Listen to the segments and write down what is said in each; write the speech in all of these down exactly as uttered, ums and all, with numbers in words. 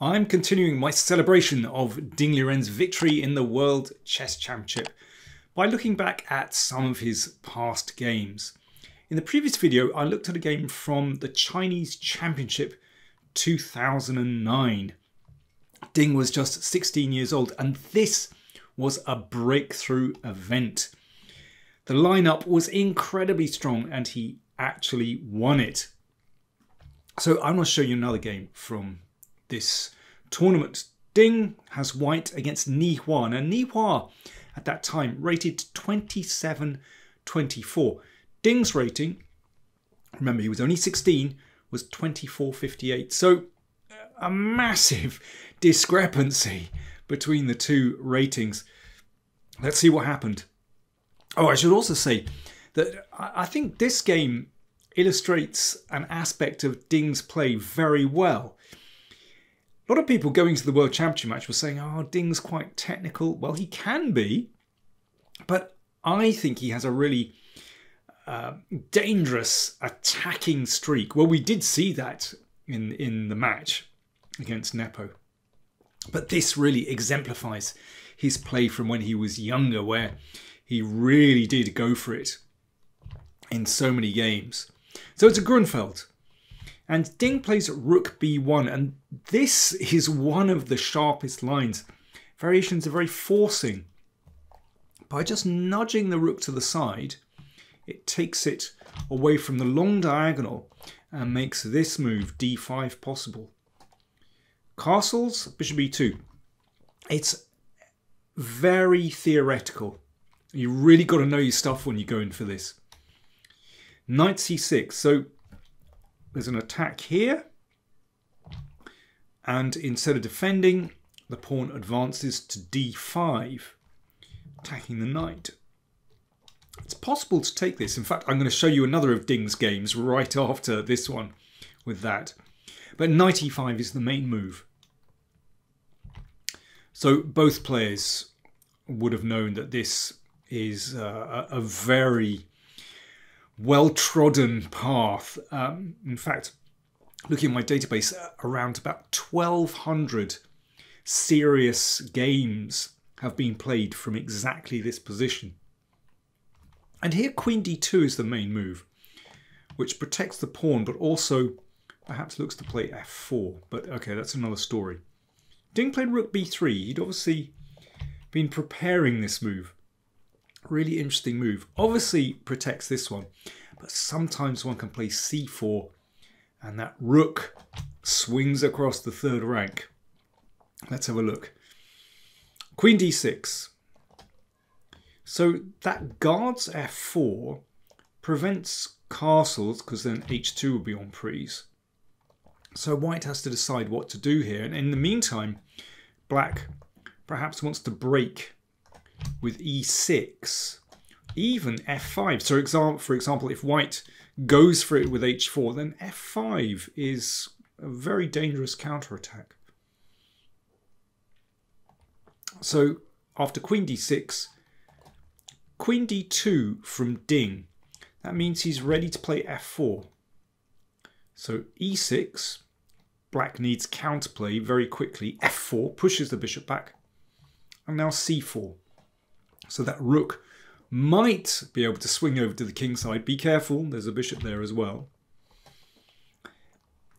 I'm continuing my celebration of Ding Liren's victory in the World Chess Championship by looking back at some of his past games. In the previous video, I looked at a game from the Chinese Championship two thousand nine. Ding was just sixteen years old, and this was a breakthrough event. The lineup was incredibly strong, and he actually won it. So I'm going to show you another game from this tournament. Ding has white against Ni Hua. Now, Ni Hua at that time rated twenty-seven twenty-four. Ding's rating, remember he was only sixteen, was twenty-four fifty-eight. So a massive discrepancy between the two ratings. Let's see what happened. Oh, I should also say that I think this game illustrates an aspect of Ding's play very well. A lot of people going to the World Championship match were saying, oh, Ding's quite technical. Well, he can be, but I think he has a really uh, dangerous attacking streak. Well, we did see that in, in the match against Nepo. But this really exemplifies his play from when he was younger, where he really did go for it in so many games. So it's a Grünfeld. And Ding plays rook b one, and this is one of the sharpest lines. Variations are very forcing. By just nudging the rook to the side, it takes it away from the long diagonal and makes this move, d five, possible. Castles, bishop e two. It's very theoretical. You really got to know your stuff when you go in for this. Knight c six. So there's an attack here, and instead of defending, the pawn advances to d five, attacking the knight. It's possible to take this. In fact, I'm going to show you another of Ding's games right after this one with that. But knight e five is the main move. So both players would have known that this is a, a very well-trodden path. Um, in fact, looking at my database, around about twelve hundred serious games have been played from exactly this position. And here queen d two is the main move, which protects the pawn, but also perhaps looks to play f four. But okay, that's another story. Ding played rook b three. He'd obviously been preparing this move. Really interesting move. Obviously protects this one, but sometimes one can play c four and that rook swings across the third rank. Let's have a look. Queen d six. So that guards f four, prevents castles, because then h two will be on prise. So white has to decide what to do here. And in the meantime, black perhaps wants to break with e six, even f five. So example, for example, if white goes for it with h four, then f five is a very dangerous counterattack. So after queen d six, queen d two from Ding. That means he's ready to play f four. So e six, black needs counterplay very quickly. f four pushes the bishop back. And now c four. So that rook might be able to swing over to the king side. Be careful, there's a bishop there as well.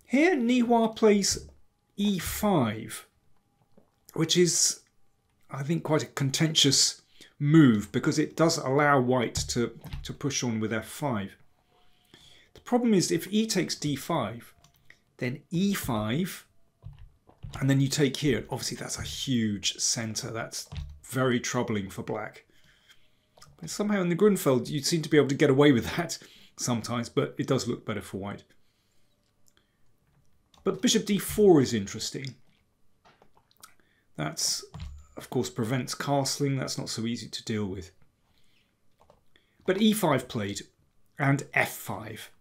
Here Ni Hua plays e five, which is, I think, quite a contentious move because it does allow white to, to push on with f five. The problem is if e takes d five, then e five, and then you take here. Obviously that's a huge centre. That's very troubling for black. But somehow in the Grünfeld you seem to be able to get away with that sometimes, but it does look better for white. But bishop d four is interesting. That's, of course, prevents castling. That's not so easy to deal with. But e five played and f five.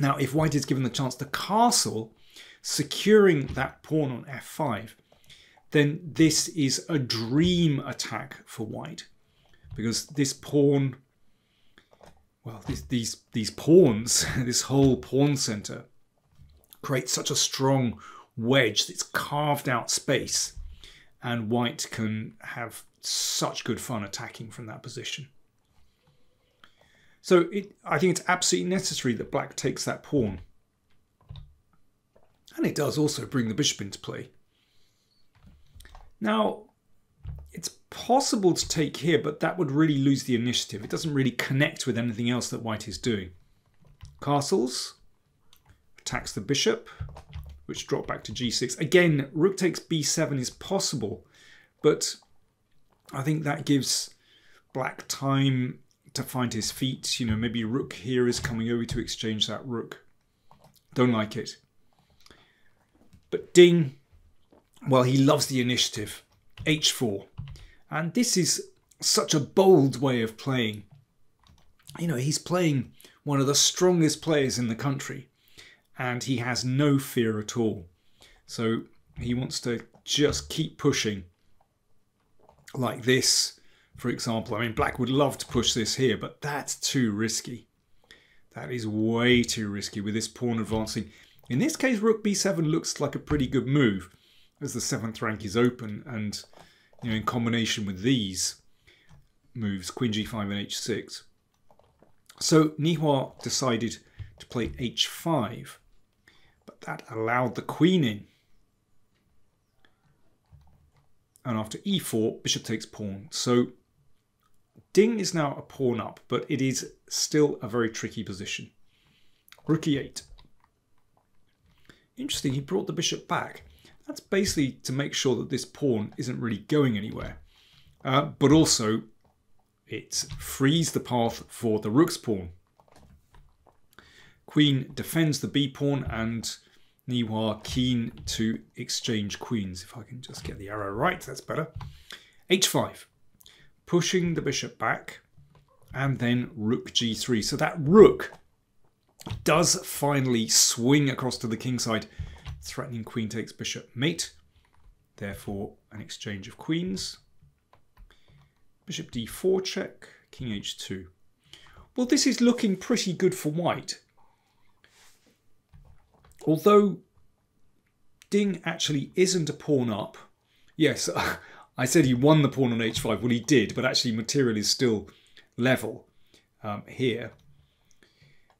Now if white is given the chance to castle, securing that pawn on f five, then this is a dream attack for white, because this pawn, well, this, these, these pawns, this whole pawn center creates such a strong wedge that's carved out space, and white can have such good fun attacking from that position. So it, I think it's absolutely necessary that black takes that pawn. And it does also bring the bishop into play. Now, it's possible to take here, but that would really lose the initiative. It doesn't really connect with anything else that white is doing. Castles, attacks the bishop, which dropped back to g six. Again, rook takes b seven is possible, but I think that gives black time to find his feet. You know, maybe rook here is coming over to exchange that rook. Don't like it. But Ding, well, he loves the initiative. h four. And this is such a bold way of playing. You know, he's playing one of the strongest players in the country, and he has no fear at all. So he wants to just keep pushing like this, for example. I mean, black would love to push this here, but that's too risky. That is way too risky with this pawn advancing. In this case, rook b seven looks like a pretty good move, as the seventh rank is open, and you know, in combination with these moves, queen g five and h six. So Ni Hua decided to play h five, but that allowed the queen in. And after e four, bishop takes pawn. So Ding is now a pawn up, but it is still a very tricky position. Rook e eight. Interesting, he brought the bishop back. That's basically to make sure that this pawn isn't really going anywhere. Uh, but also, it frees the path for the rook's pawn. Queen defends the b pawn, and Ni Hua keen to exchange queens. If I can just get the arrow right, that's better. h five, pushing the bishop back, and then rook g three. So that rook does finally swing across to the kingside, threatening queen takes bishop mate, therefore an exchange of queens. Bishop d four check, king h two. Well, this is looking pretty good for white. Although Ding actually isn't a pawn up. Yes, I said he won the pawn on h five. Well, he did, but actually material is still level um, here,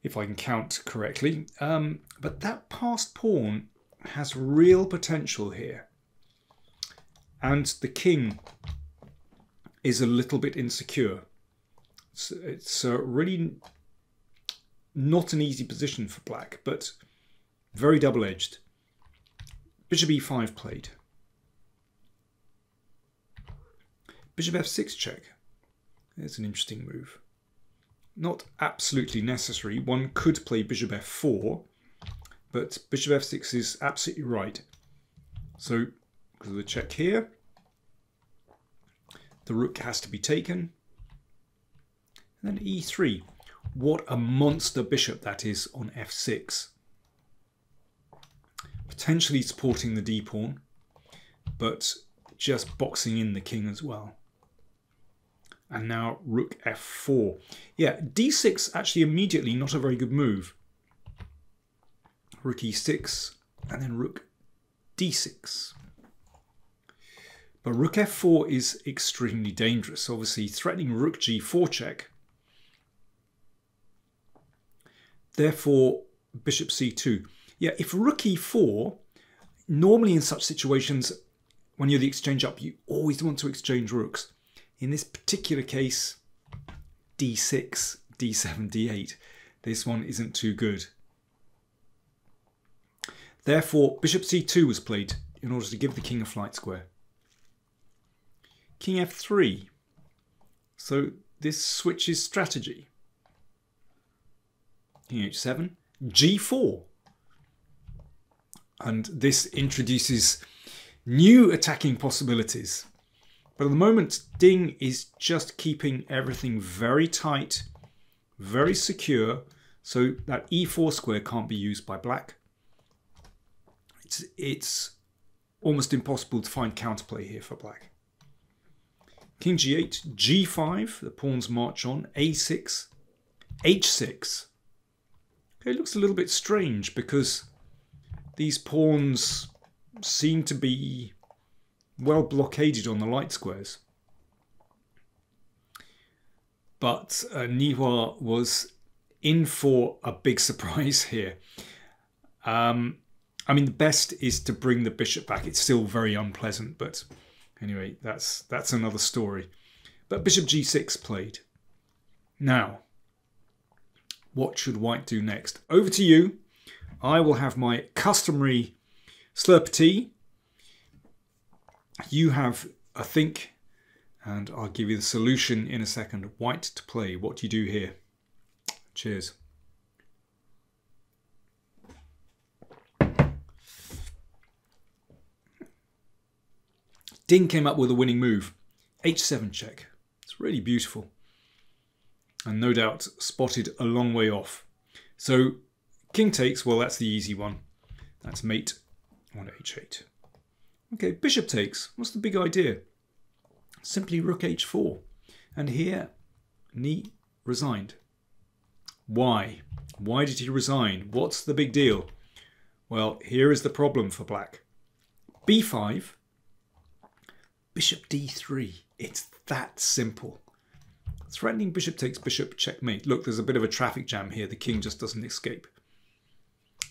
if I can count correctly. Um, but that passed pawn has real potential here, and the king is a little bit insecure. So it's a really not an easy position for black, but very double-edged. Bishop e five played. Bishop f six check. There's an interesting move. Not absolutely necessary. One could play bishop f four, but bishop f six is absolutely right. So because of the check here, the rook has to be taken. And then e three. What a monster bishop that is on f six. Potentially supporting the d pawn, but just boxing in the king as well. And now rook f four. Yeah, d six actually immediately not a very good move. Rook e six, and then rook d six. But rook f four is extremely dangerous, obviously threatening rook g four check. Therefore, bishop c two. Yeah, if rook e four, normally in such situations, when you're the exchange up, you always want to exchange rooks. In this particular case, d six, d seven, d eight. This one isn't too good. Therefore, bishop c two was played in order to give the king a flight square. King f three. So this switches strategy. King h seven, g four. And this introduces new attacking possibilities. But at the moment, Ding is just keeping everything very tight, very secure, so that e four square can't be used by black. It's, it's almost impossible to find counterplay here for black. King g eight, g five, the pawns march on, a six, h six. Okay, it looks a little bit strange because these pawns seem to be well blockaded on the light squares. But uh, Ni Hua was in for a big surprise here. Um, I mean, the best is to bring the bishop back. It's still very unpleasant, but anyway, that's that's another story. But bishop g six played. Now, what should white do next? Over to you. I will have my customary slurp tea. You have a think, and I'll give you the solution in a second. White to play. What do you do here? Cheers. Ding came up with a winning move. h seven check. It's really beautiful. And no doubt spotted a long way off. So king takes, well, that's the easy one. That's mate on h eight. Okay, bishop takes. What's the big idea? Simply rook h four. And here, Ni resigned. Why? Why did he resign? What's the big deal? Well, here is the problem for black. b five. Bishop d three. It's that simple. Threatening bishop takes bishop, checkmate. Look, there's a bit of a traffic jam here. The king just doesn't escape.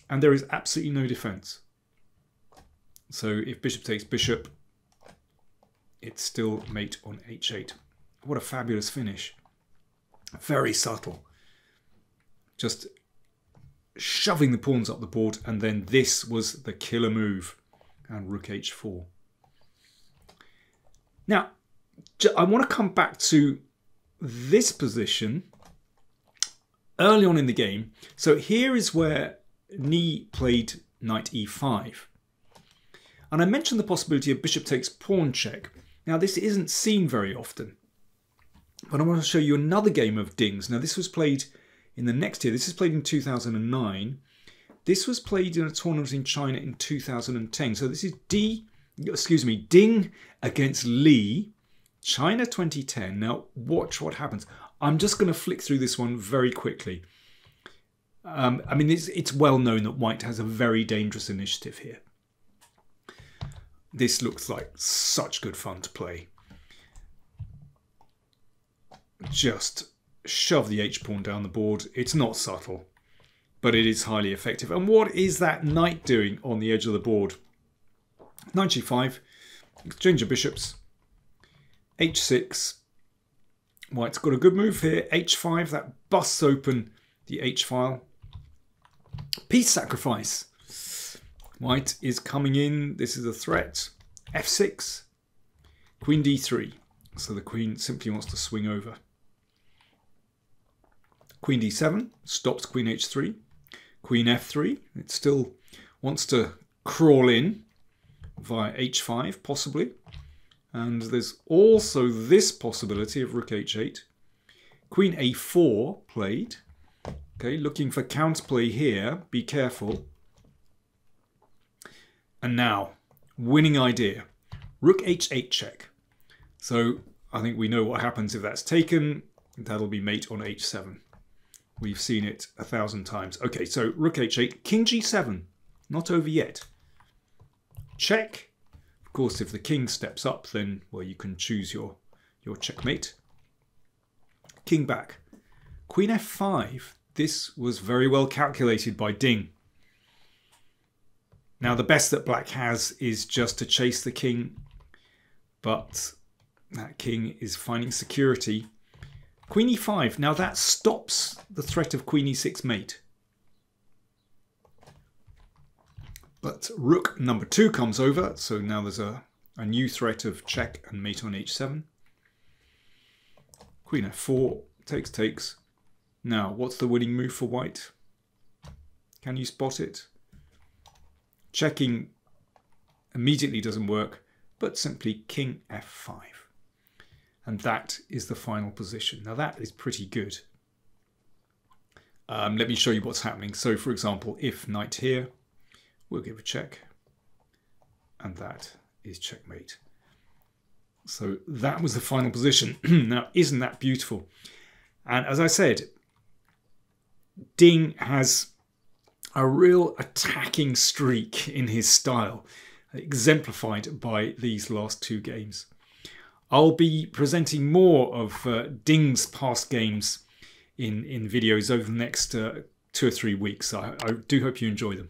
And there is absolutely no defense. So if bishop takes bishop, it's still mate on h eight. What a fabulous finish. Very subtle. Just shoving the pawns up the board. And then this was the killer move. And rook h four. Now, I want to come back to this position early on in the game. So here is where Ni played knight e five. And I mentioned the possibility of bishop takes pawn check. Now, this isn't seen very often. But I want to show you another game of Ding's. Now, this was played in the next year. This is played in two thousand nine. This was played in a tournament in China in two thousand ten. So this is D... Excuse me, Ding against Li, China twenty ten. Now, watch what happens. I'm just going to flick through this one very quickly. Um, I mean, it's, it's well known that white has a very dangerous initiative here. This looks like such good fun to play. Just shove the h-pawn down the board. It's not subtle, but it is highly effective. And what is that knight doing on the edge of the board? Knight g five, exchange of bishops, h six. White's got a good move here, h five, that busts open the h-file. Peace sacrifice. White is coming in, this is a threat. f six, queen d three. So the queen simply wants to swing over. Queen d seven, stops queen h three. Queen f three, it still wants to crawl in via h five, possibly. And there's also this possibility of rook h eight. Queen a four played. Okay, looking for counterplay here. Be careful. And now, winning idea. Rook h eight check. So I think we know what happens if that's taken. That'll be mate on h seven. We've seen it a thousand times. Okay, so rook h eight, king g seven. Not over yet. Check. Of course, if the king steps up, then, well, you can choose your, your checkmate. King back. Queen f five. This was very well calculated by Ding. Now, the best that black has is just to chase the king. But that king is finding security. Queen e five. Now, that stops the threat of queen e six mate. But rook number two comes over, so now there's a, a new threat of check and mate on h seven. Queen f four, takes, takes. Now, what's the winning move for white? Can you spot it? Checking immediately doesn't work, but simply king f five. And that is the final position. Now, that is pretty good. Um, let me show you what's happening. So, for example, if knight here... We'll give a check, and that is checkmate. So that was the final position. Now, isn't that beautiful? And as I said, Ding has a real attacking streak in his style. exemplified by these last two games. I'll be presenting more of uh, Ding's past games in, in videos over the next uh, two or three weeks. I, I do hope you enjoy them.